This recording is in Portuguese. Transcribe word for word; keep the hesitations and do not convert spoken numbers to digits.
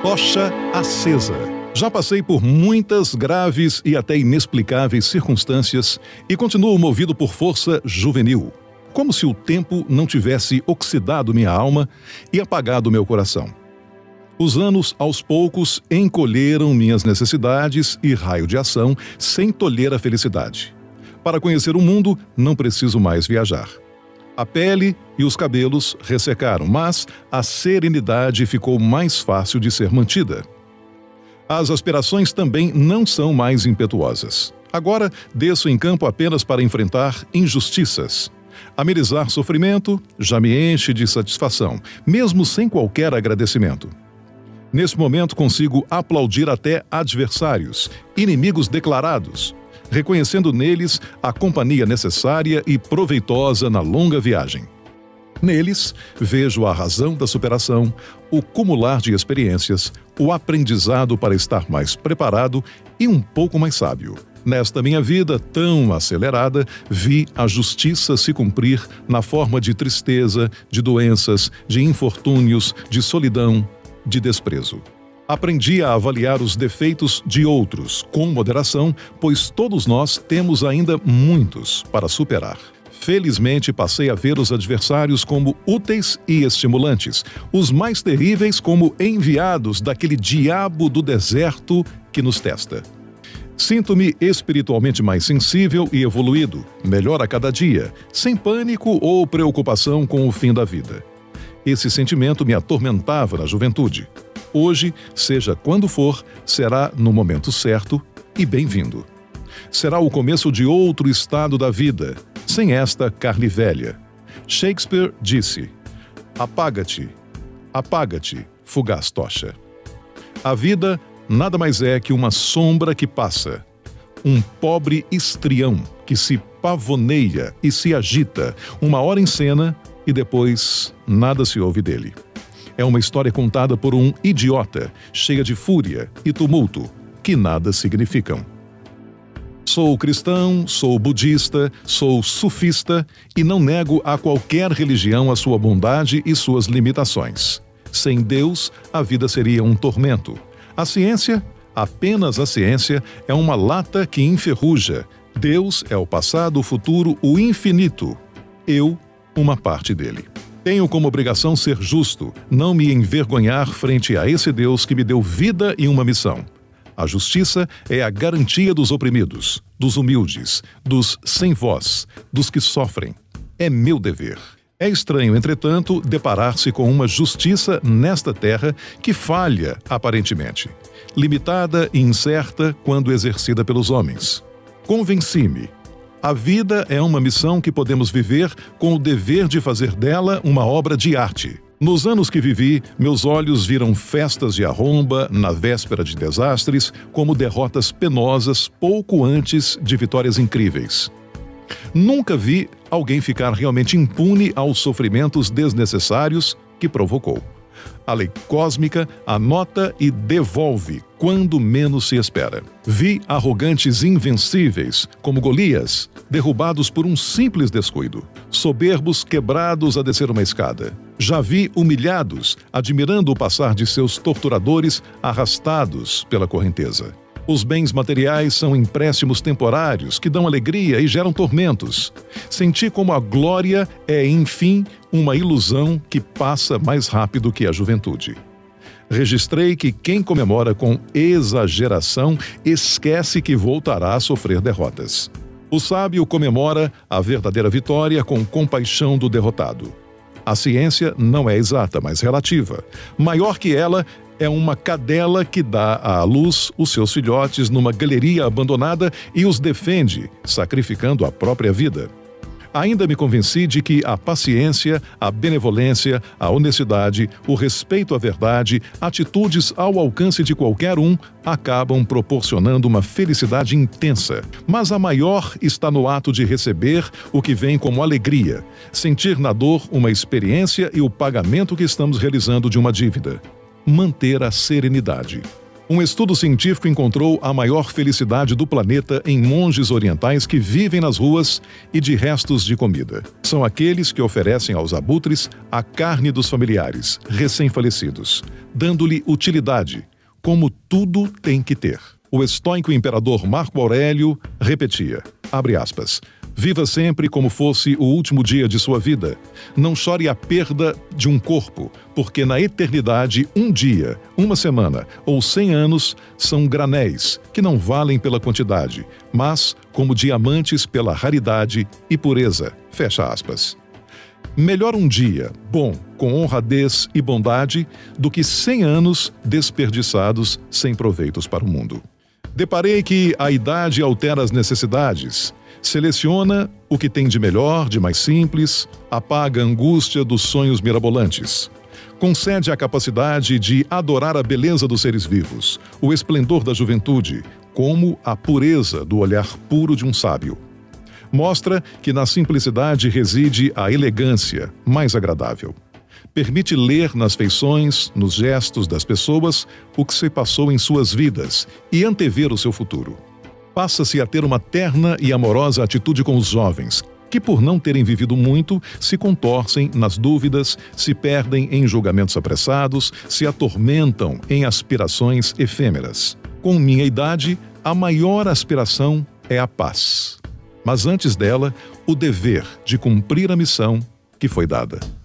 Tocha acesa. Já passei por muitas graves e até inexplicáveis circunstâncias e continuo movido por força juvenil. Como se o tempo não tivesse oxidado minha alma e apagado meu coração. Os anos, aos poucos, encolheram minhas necessidades e raio de ação sem tolher a felicidade. Para conhecer o mundo, não preciso mais viajar. A pele e os cabelos ressecaram, mas a serenidade ficou mais fácil de ser mantida. As aspirações também não são mais impetuosas. Agora, desço em campo apenas para enfrentar injustiças. Amenizar sofrimento já me enche de satisfação, mesmo sem qualquer agradecimento. Nesse momento consigo aplaudir até adversários, inimigos declarados, reconhecendo neles a companhia necessária e proveitosa na longa viagem. Neles, vejo a razão da superação, o cumular de experiências, o aprendizado para estar mais preparado e um pouco mais sábio. Nesta minha vida tão acelerada, vi a justiça se cumprir na forma de tristeza, de doenças, de infortúnios, de solidão, de desprezo. Aprendi a avaliar os defeitos de outros com moderação, pois todos nós temos ainda muitos para superar. Felizmente, passei a ver os adversários como úteis e estimulantes, os mais terríveis como enviados daquele diabo do deserto que nos testa. Sinto-me espiritualmente mais sensível e evoluído, melhor a cada dia, sem pânico ou preocupação com o fim da vida. Esse sentimento me atormentava na juventude. Hoje, seja quando for, será no momento certo e bem-vindo. Será o começo de outro estado da vida, sem esta carne velha. Shakespeare disse: apaga-te, apaga-te, fugaz tocha. A vida nada mais é que uma sombra que passa, um pobre estrião que se pavoneia e se agita, uma hora em cena e depois nada se ouve dele. É uma história contada por um idiota, cheia de fúria e tumulto, que nada significam. Sou cristão, sou budista, sou sufista e não nego a qualquer religião a sua bondade e suas limitações. Sem Deus, a vida seria um tormento. A ciência, apenas a ciência, é uma lata que enferruja. Deus é o passado, o futuro, o infinito. Eu, uma parte dele. Tenho como obrigação ser justo, não me envergonhar frente a esse Deus que me deu vida e uma missão. A justiça é a garantia dos oprimidos, dos humildes, dos sem voz, dos que sofrem. É meu dever. É estranho, entretanto, deparar-se com uma justiça nesta terra que falha, aparentemente, limitada e incerta quando exercida pelos homens. Convenci-me. A vida é uma missão que podemos viver com o dever de fazer dela uma obra de arte. Nos anos que vivi, meus olhos viram festas de arromba na véspera de desastres, como derrotas penosas pouco antes de vitórias incríveis. Nunca vi alguém ficar realmente impune aos sofrimentos desnecessários que provocou. A lei cósmica anota e devolve quando menos se espera. Vi arrogantes invencíveis, como Golias, derrubados por um simples descuido. Soberbos quebrados a descer uma escada. Já vi humilhados, admirando o passar de seus torturadores arrastados pela correnteza. Os bens materiais são empréstimos temporários que dão alegria e geram tormentos. Senti como a glória é, enfim, uma ilusão que passa mais rápido que a juventude. Registrei que quem comemora com exageração esquece que voltará a sofrer derrotas. O sábio comemora a verdadeira vitória com compaixão do derrotado. A ciência não é exata, mas relativa. Maior que ela é uma cadela que dá à luz os seus filhotes numa galeria abandonada e os defende, sacrificando a própria vida. Ainda me convenci de que a paciência, a benevolência, a honestidade, o respeito à verdade, atitudes ao alcance de qualquer um, acabam proporcionando uma felicidade intensa. Mas a maior está no ato de receber o que vem como alegria, sentir na dor uma experiência e o pagamento que estamos realizando de uma dívida. Manter a serenidade. Um estudo científico encontrou a maior felicidade do planeta em monges orientais que vivem nas ruas e de restos de comida. São aqueles que oferecem aos abutres a carne dos familiares, recém-falecidos, dando-lhe utilidade, como tudo tem que ter. O estoico imperador Marco Aurélio repetia, abre aspas, viva sempre como fosse o último dia de sua vida. Não chore a perda de um corpo, porque na eternidade um dia, uma semana ou cem anos são granéis que não valem pela quantidade, mas como diamantes pela raridade e pureza. Fecha aspas. Melhor um dia bom, com honradez e bondade, do que cem anos desperdiçados sem proveitos para o mundo. Deparei que a idade altera as necessidades. Seleciona o que tem de melhor, de mais simples, apaga a angústia dos sonhos mirabolantes. Concede a capacidade de adorar a beleza dos seres vivos, o esplendor da juventude, como a pureza do olhar puro de um sábio. Mostra que na simplicidade reside a elegância mais agradável. Permite ler nas feições, nos gestos das pessoas, o que se passou em suas vidas e antever o seu futuro. Passa-se a ter uma terna e amorosa atitude com os jovens, que por não terem vivido muito, se contorcem nas dúvidas, se perdem em julgamentos apressados, se atormentam em aspirações efêmeras. Com minha idade, a maior aspiração é a paz. Mas antes dela, o dever de cumprir a missão que foi dada.